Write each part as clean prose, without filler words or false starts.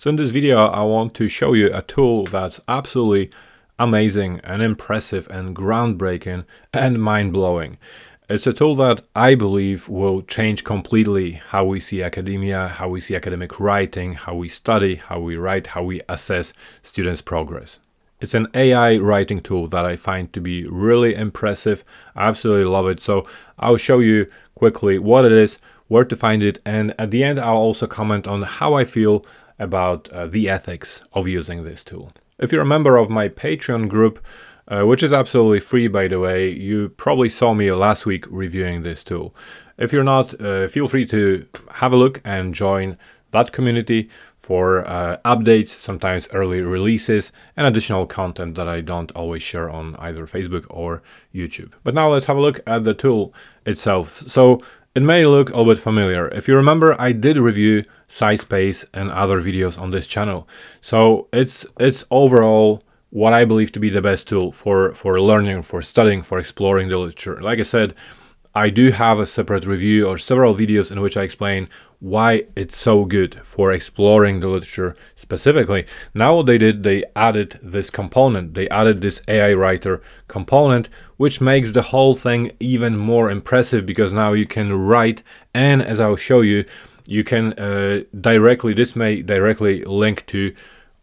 So in this video, I want to show you a tool that's absolutely amazing and impressive and groundbreaking and mind-blowing. It's a tool that I believe will change completely how we see academia, how we see academic writing, how we study, how we write, how we assess students' progress. It's an AI writing tool that I find to be really impressive. I absolutely love it. So I'll show you quickly what it is, where to find it, and at the end I'll also comment on how I feel about the ethics of using this tool. If you're a member of my Patreon group, which is absolutely free, by the way, you probably saw me last week reviewing this tool. If you're not, feel free to have a look and join that community for updates, sometimes early releases, and additional content that I don't always share on either Facebook or YouTube. But now let's have a look at the tool itself. So it may look a little bit familiar. If you remember, I did review SciSpace and other videos on this channel. So it's overall what I believe to be the best tool for learning, for studying, for exploring the literature. Like I said, I do have a separate review or several videos in which I explain why it's so good for exploring the literature specifically. Now what they did, they added this component. They added this AI Writer component, which makes the whole thing even more impressive because now you can write, and as I'll show you, you can this may directly link to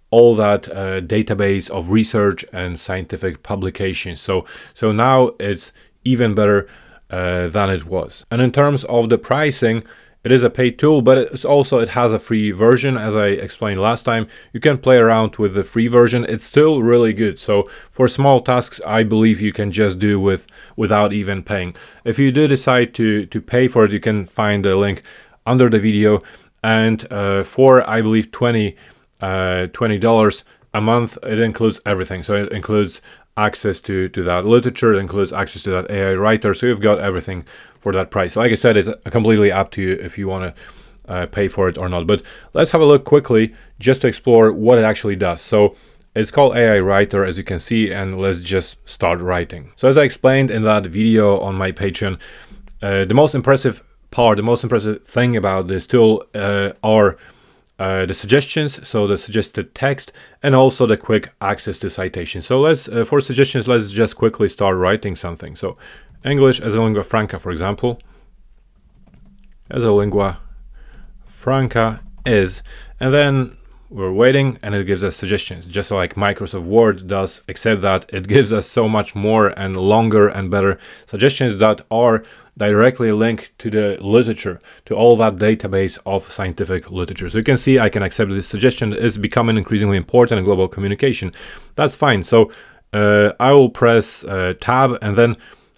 all that database of research and scientific publications. So now it's even better than it was. And in terms of the pricing, it is a paid tool, but it has a free version. As I explained last time, you can play around with the free version. It's still really good. So for small tasks, I believe you can just do without even paying. If you do decide to pay for it, you can find the link under the video. And for, I believe, $20 a month, it includes everything. So it includes access to that literature, it includes access to that AI Writer. So you've got everything for that price. Like I said, it's completely up to you if you want to pay for it or not. But let's have a look quickly just to explore what it actually does. So it's called AI Writer, as you can see, and let's just start writing. So as I explained in that video on my Patreon, the most impressive thing about this tool are the suggestions, so the suggested text, and also the quick access to citations. So let's, for suggestions, let's just quickly start writing something. So English as a lingua franca, for example, as a lingua franca is, and then we're waiting and it gives us suggestions, just like Microsoft Word does, except that it gives us so much more and longer and better suggestions that are directly linked to the literature, to all that database of scientific literature. So you can see I can accept this suggestion. It's becoming increasingly important in global communication. That's fine. So I will press tab, and then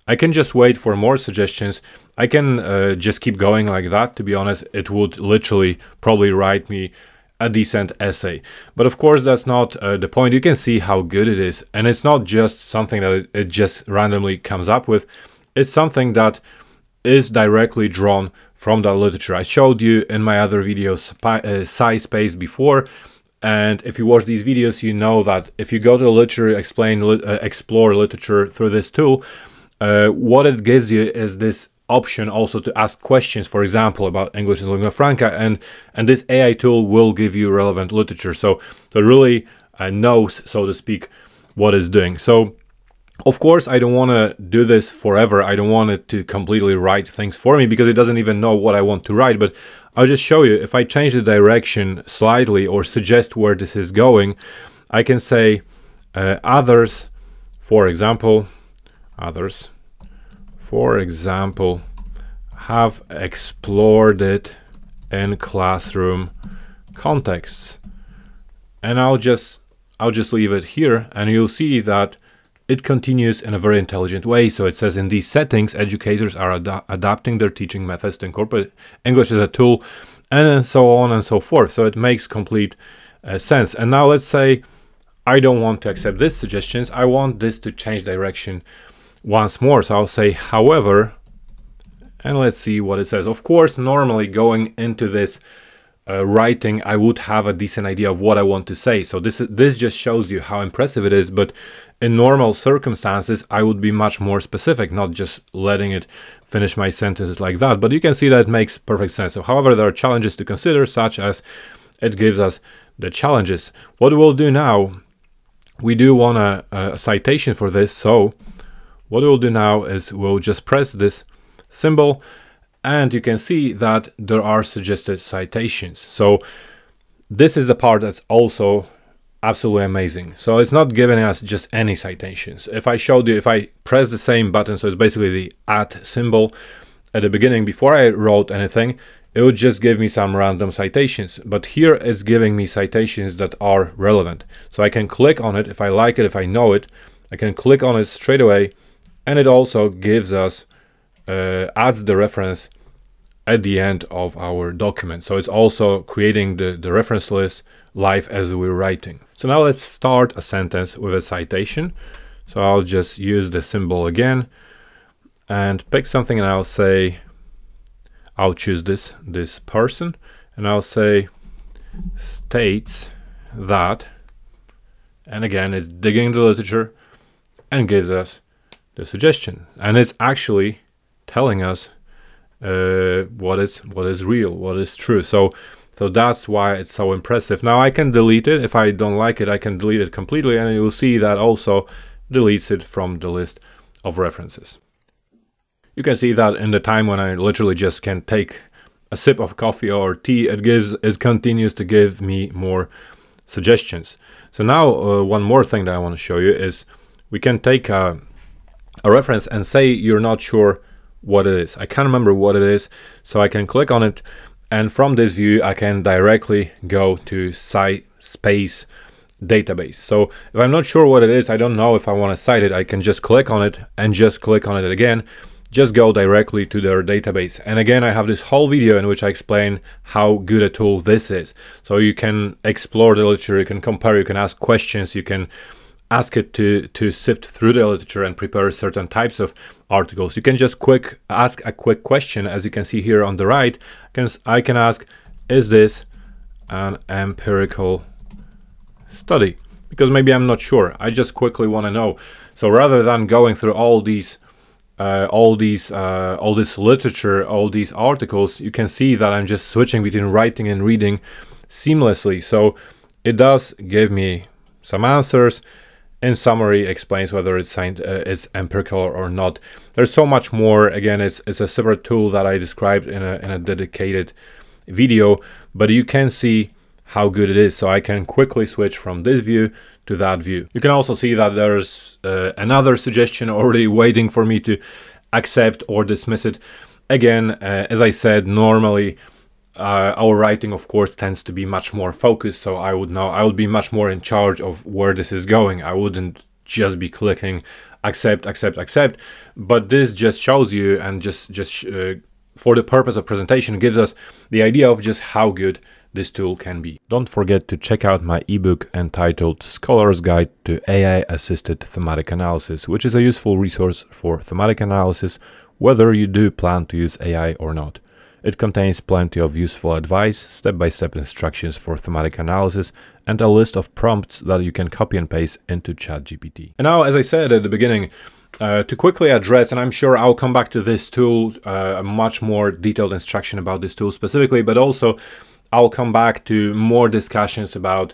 I can just wait for more suggestions. I can just keep going like that. To be honest, it would literally probably write me a decent essay. But of course, that's not the point. You can see how good it is. And it's not just something that it just randomly comes up with. It's something that is directly drawn from the literature. I showed you in my other videos SciSpace before, and if you watch these videos, you know that if you go to the literature, explore literature through this tool, what it gives you is this option also to ask questions, for example, about English and lingua franca, and this AI tool will give you relevant literature. So it really knows, so to speak, what it's doing. So of course, I don't want to do this forever. I don't want it to completely write things for me because it doesn't even know what I want to write. But I'll just show you, if I change the direction slightly or suggest where this is going, I can say others, for example, have explored it in classroom contexts. And I'll just leave it here, and you'll see that it continues in a very intelligent way. So it says, in these settings, educators are adapting their teaching methods to incorporate English as a tool, and so on and so forth. So it makes complete sense. And now let's say I don't want to accept these suggestions. I want this to change direction once more. So I'll say, however, and let's see what it says. Of course, normally going into this writing, I would have a decent idea of what I want to say. So this just shows you how impressive it is. But in normal circumstances, I would be much more specific, not just letting it finish my sentences like that. But you can see that it makes perfect sense. So, however, there are challenges to consider, such as it gives us the challenges. What we'll do now, we do want a citation for this. So what we'll do now is we'll just press this symbol, and you can see that there are suggested citations. So this is the part that's also absolutely amazing. So it's not giving us just any citations. If I showed you, if I press the same button, so it's basically the at symbol at the beginning before I wrote anything, it would just give me some random citations. But here it's giving me citations that are relevant. So I can click on it if I like it, if I know it, I can click on it straight away, and it also gives us adds the reference at the end of our document. So it's also creating the reference list live as we're writing. So now let's start a sentence with a citation. So I'll just use the symbol again and pick something, and I'll say, I'll choose this person, and I'll say states that, and again, it's digging the literature and gives us the suggestion. And it's actually telling us what is real, what is true. So that's why it's so impressive. Now I can delete it. If I don't like it, I can delete it completely, and you'll see that also deletes it from the list of references. You can see that in the time when I literally just can take a sip of coffee or tea, it continues to give me more suggestions. So now one more thing that I want to show you is we can take a reference and say you're not sure what it is. I can't remember what it is, so I can click on it, and from this view I can directly go to SciSpace database. So if I'm not sure what it is, I don't know if I want to cite it, I can just click on it and just click on it again, just go directly to their database. And again, I have this whole video in which I explain how good a tool this is. So you can explore the literature, you can compare, you can ask questions, you can ask it to sift through the literature and prepare certain types of articles. You can just ask a quick question. As you can see here on the right, I can ask, is this an empirical study? Because maybe I'm not sure, I just quickly want to know. So rather than going through all this literature, all these articles, you can see that I'm just switching between writing and reading seamlessly. So it does give me some answers. In summary, explains whether it's empirical or not. There's so much more. Again, it's a separate tool that I described in a dedicated video, but you can see how good it is. So I can quickly switch from this view to that view. You can also see that there's another suggestion already waiting for me to accept or dismiss it. Again, as I said, normally our writing, of course, tends to be much more focused, so I would be much more in charge of where this is going. I wouldn't just be clicking accept, accept, accept. But this just shows you, and just for the purpose of presentation, gives us the idea of just how good this tool can be. Don't forget to check out my ebook entitled Scholar's Guide to AI Assisted Thematic Analysis, which is a useful resource for thematic analysis, whether you do plan to use AI or not. It contains plenty of useful advice, step-by-step instructions for thematic analysis, and a list of prompts that you can copy and paste into ChatGPT. And now, as I said at the beginning, to quickly address, and I'm sure I'll come back to this tool, a much more detailed instruction about this tool specifically, but also I'll come back to more discussions about,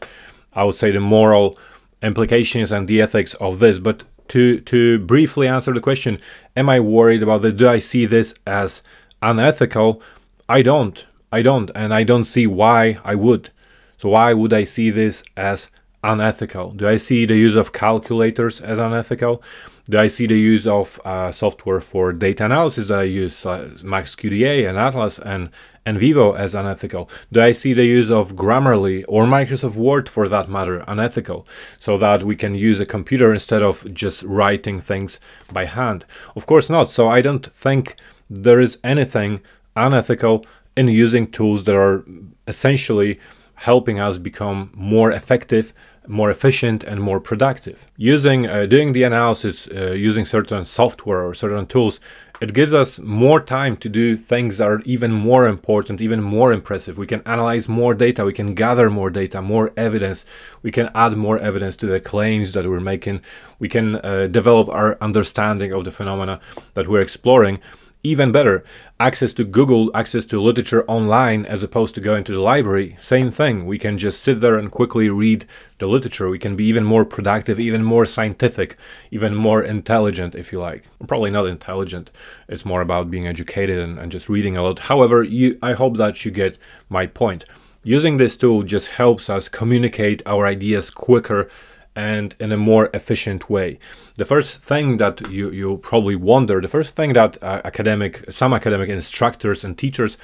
I would say, the moral implications and the ethics of this. But to briefly answer the question, am I worried about this? Do I see this as unethical? I don't, and I don't see why I would. So why would I see this as unethical? Do I see the use of calculators as unethical? Do I see the use of software for data analysis that I use, MaxQDA and Atlas and NVivo, as unethical? Do I see the use of Grammarly or Microsoft Word, for that matter, unethical? So that we can use a computer instead of just writing things by hand? Of course not. So I don't think there is anything unethical in using tools that are essentially helping us become more effective, more efficient, and more productive. Doing the analysis using certain software or certain tools, it gives us more time to do things that are even more important, even more impressive. We can analyze more data, we can gather more data, more evidence, we can add more evidence to the claims that we're making, we can develop our understanding of the phenomena that we're exploring. Even better, access to Google, access to literature online as opposed to going to the library, same thing. We can just sit there and quickly read the literature. We can be even more productive, even more scientific, even more intelligent, if you like. Probably not intelligent. It's more about being educated and just reading a lot. However, I hope that you get my point. Using this tool just helps us communicate our ideas quicker and in a more efficient way. The first thing that you probably wonder, the first thing that some academic instructors and teachers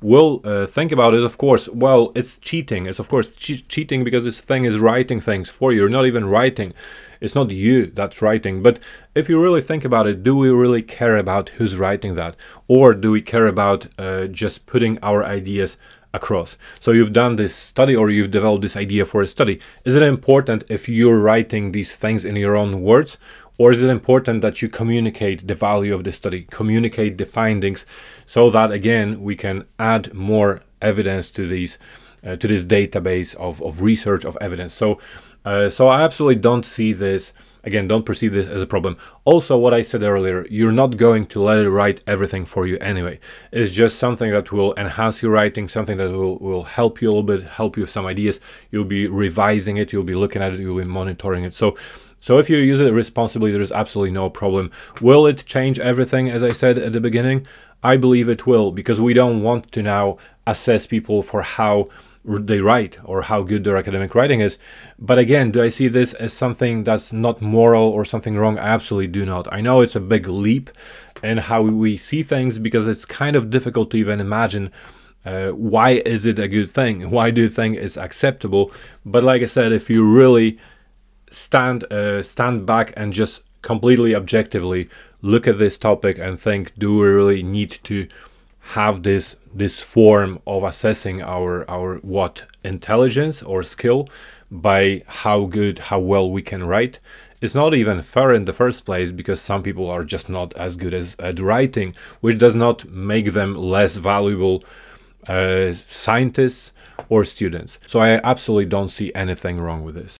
will think about is, of course, well, it's cheating. It's of course cheating because this thing is writing things for you. You're not even writing. It's not you that's writing. But if you really think about it, do we really care about who's writing that? Or do we care about just putting our ideas across? So you've done this study or you've developed this idea for a study. Is it important if you're writing these things in your own words, or is it important that you communicate the value of the study, communicate the findings, so that again we can add more evidence to these to this database of research, of evidence? So I absolutely don't see this. Again, don't perceive this as a problem. Also, what I said earlier, you're not going to let it write everything for you anyway. It's just something that will enhance your writing, something that will help you a little bit, help you with some ideas. You'll be revising it, you'll be looking at it, you'll be monitoring it. So if you use it responsibly, there's absolutely no problem. Will it change everything, as I said at the beginning? I believe it will, because we don't want to now assess people for how they write or how good their academic writing is. But again, do I see this as something that's not moral or something wrong? I absolutely do not. I know it's a big leap in how we see things, because it's kind of difficult to even imagine why is it a good thing? Why do you think it's acceptable? But like I said, if you really stand back and just completely objectively look at this topic and think, do we really need to have this form of assessing our intelligence or skill by how well we can write? It's not even fair in the first place, because some people are just not as good at writing, which does not make them less valuable scientists or students. So I absolutely don't see anything wrong with this.